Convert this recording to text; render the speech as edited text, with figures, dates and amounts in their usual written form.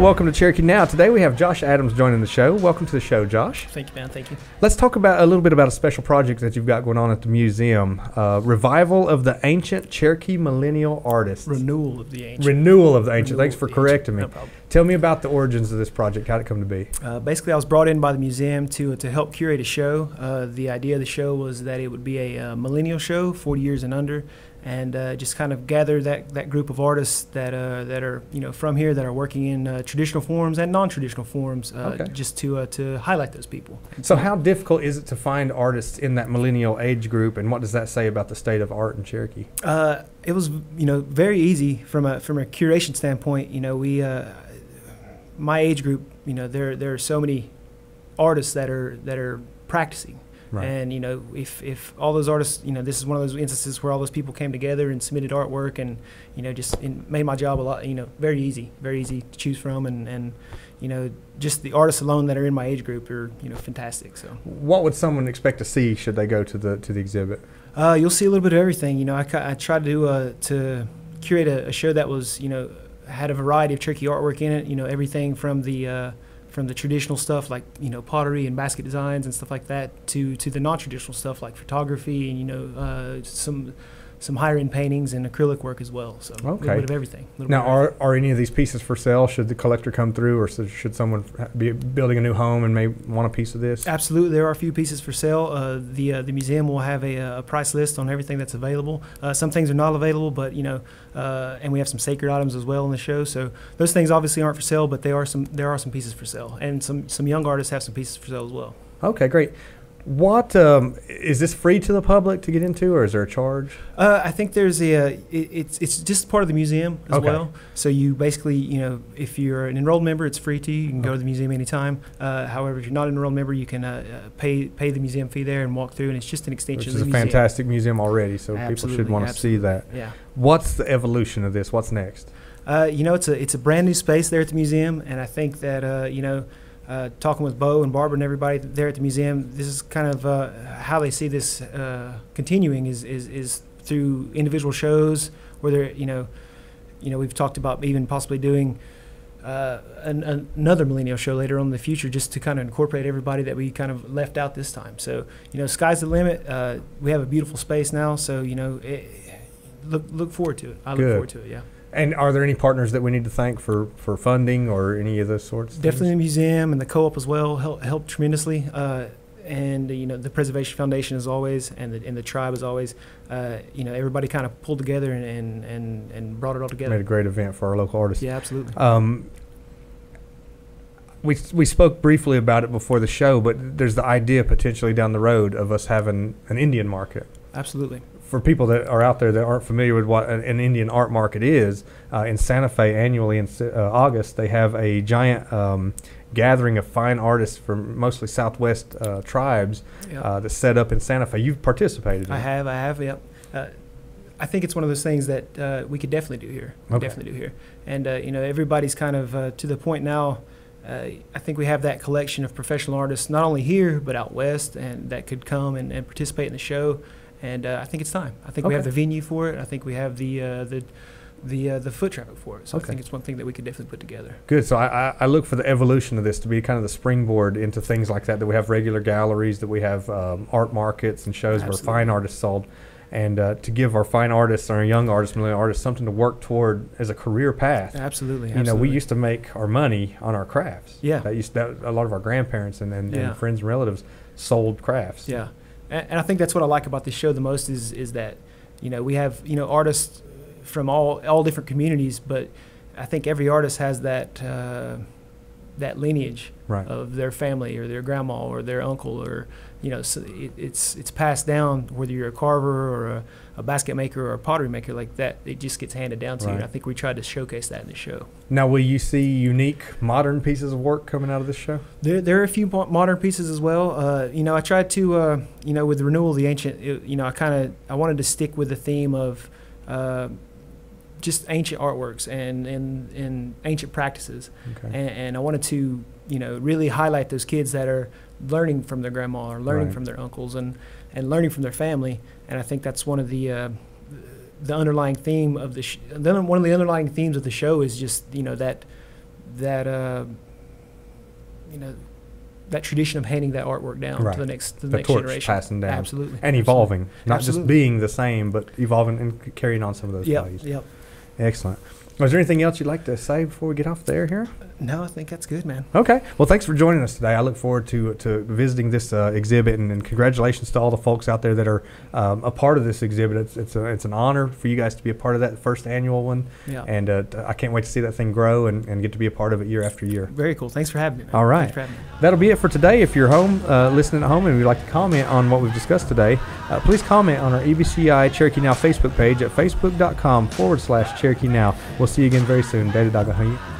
welcome to Cherokee Now. Today we have Josh Adams joining the show. Welcome to the show, Josh. Thank you, man. Thank you. Let's talk about a little bit about a special project that you've got going on at the museum. Revival of the Ancient Cherokee Millennial Artists. Renewal of the Ancient. Renewal of the Ancient. Renewal. Thanks for correcting me. No problem. Tell me about the origins of this project. How did it come to be? Basically, I was brought in by the museum to help curate a show. The idea of the show was that it would be a millennial show, 40 years and under, and just kind of gather that group of artists that are from here, that are working in traditional forms and non-traditional forms, just to highlight those people. So how difficult is it to find artists in that millennial age group, and what does that say about the state of art in Cherokee? It was very easy from a curation standpoint. We my age group, there are so many artists that are practicing. Right. And if all those artists, this is one of those instances where all those people came together and submitted artwork, and made my job a lot, very easy to choose from, and just the artists alone that are in my age group are fantastic. So what would someone expect to see should they go to the exhibit? You'll see a little bit of everything. I tried to curate a show that was had a variety of Cherokee artwork in it. Everything from the traditional stuff like pottery and basket designs and stuff like that to the non-traditional stuff like photography and some higher-end paintings and acrylic work as well. So a little bit of everything. Now, are any of these pieces for sale? Should the collector come through, or should someone be building a new home and may want a piece of this? Absolutely, there are a few pieces for sale. The museum will have a price list on everything that's available. Some things are not available, but and we have some sacred items as well in the show. So those things obviously aren't for sale, but there are some pieces for sale, and some young artists have some pieces for sale as well. Okay, great. What is this free to the public to get into, or is there a charge? I think there's it's just part of the museum as well. So you basically if you're an enrolled member, it's free to you. You can go to the museum anytime. However, if you're not an enrolled member, you can pay the museum fee there and walk through, and it's just an extension of the museum. Which is a fantastic museum already, so people should want to see that. Yeah. What's the evolution of this? What's next? It's a brand new space there at the museum, and I think that talking with Bo and Barbara and everybody there at the museum, this is kind of how they see this continuing is through individual shows where they're, we've talked about even possibly doing another millennial show later on in the future, just to kind of incorporate everybody that we kind of left out this time. So, sky's the limit. We have a beautiful space now, so, look forward to it. I look forward to it, yeah. And are there any partners that we need to thank for funding or any of those sorts of things? Definitely the museum and the co-op as well helped tremendously. And the Preservation Foundation as always, and the tribe as always. Everybody kind of pulled together and brought it all together. Made a great event for our local artists. Yeah, absolutely. We spoke briefly about it before the show, but there's the idea potentially down the road of us having an Indian market. Absolutely. For people that are out there that aren't familiar with what an Indian art market is, in Santa Fe annually in August, they have a giant gathering of fine artists from mostly Southwest tribes that's set up in Santa Fe. You've participated in it. I have, yep. I think it's one of those things that we could definitely do here. We definitely do here. And, everybody's kind of to the point now. I think we have that collection of professional artists, not only here, but out west, and that could come and participate in the show. And I think it's time. I think we have the venue for it. I think we have the foot traffic for it. So I think it's one thing that we could definitely put together. Good. So I look for the evolution of this to be kind of the springboard into things like that we have regular galleries, that we have art markets and shows where fine artists sold, and to give our fine artists, our young artists, millennial artists, something to work toward as a career path. Absolutely. You know, we used to make our money on our crafts. Yeah. That a lot of our grandparents and friends and relatives sold crafts. Yeah. And I think that's what I like about this show the most is that, we have, artists from all different communities, but I think every artist has that lineage of their family or their grandma or their uncle, or, so it's passed down, whether you're a carver or a basket maker or a pottery maker like that, it just gets handed down to you. And I think we tried to showcase that in the show. Now, will you see unique modern pieces of work coming out of this show? There are a few modern pieces as well. I tried to, with the Renewal of the Ancient, I wanted to stick with the theme of, just ancient artworks and ancient practices, and I wanted to really highlight those kids that are learning from their grandma or learning from their uncles and learning from their family. And I think that's one of the underlying themes of the show is just that you know, that tradition of handing that artwork down to the next torch generation, passing down, and evolving, not just being the same, but evolving and carrying on some of those values. Yep. Excellent. Was there anything else you'd like to say before we get off the air here? No, I think that's good, man. Okay. Well, thanks for joining us today. I look forward to visiting this exhibit, and congratulations to all the folks out there that are a part of this exhibit. It's an honor for you guys to be a part of that first annual one, and I can't wait to see that thing grow and get to be a part of it year after year. Very cool. Thanks for having me, man. All right. That'll be it for today. If you're home, listening at home, and you'd like to comment on what we've discussed today, please comment on our EBCI Cherokee Now Facebook page at facebook.com/Cherokee Now. We'll see you again very soon. David Dogahunty.